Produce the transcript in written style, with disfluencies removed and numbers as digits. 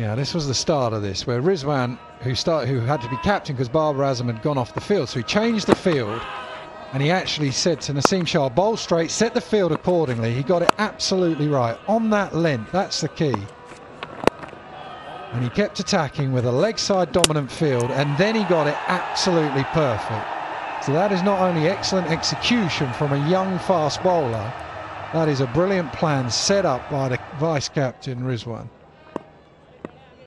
Yeah, this was the start of this, where Rizwan, who had to be captain because Babar Azam had gone off the field, so he changed the field, and he actually said to Naseem Shah, bowl straight, set the field accordingly. He got it absolutely right. On that length, that's the key. And he kept attacking with a leg side dominant field, and then he got it absolutely perfect. So that is not only excellent execution from a young fast bowler, that is a brilliant plan set up by the vice captain Rizwan.